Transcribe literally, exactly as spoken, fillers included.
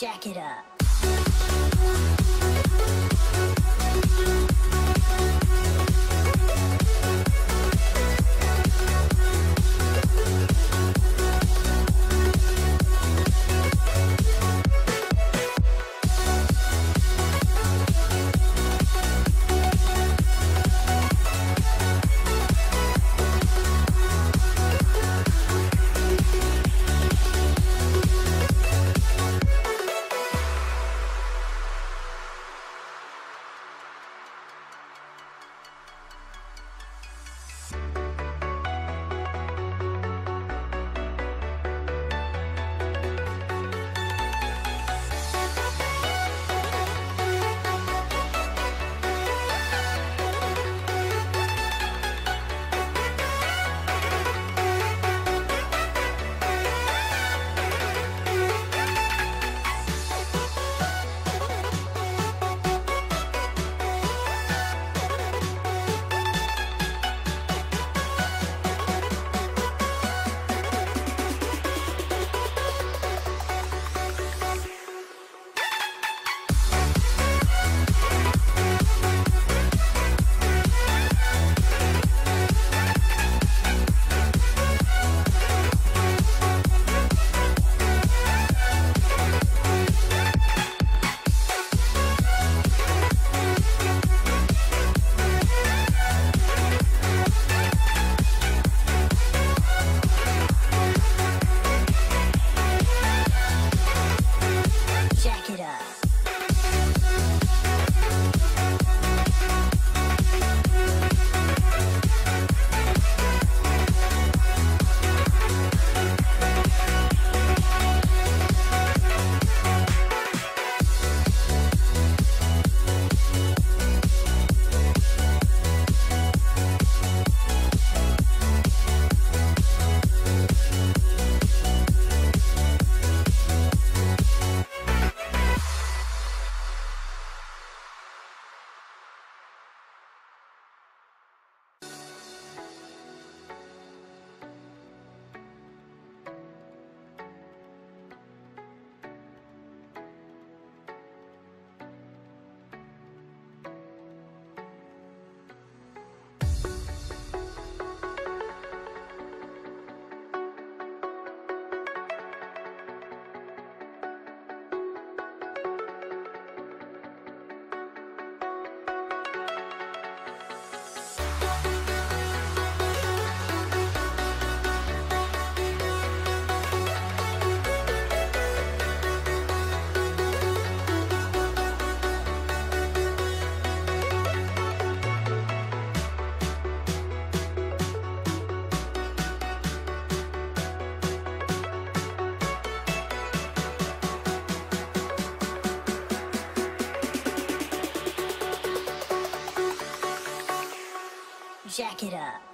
Jack it up. Jack it up.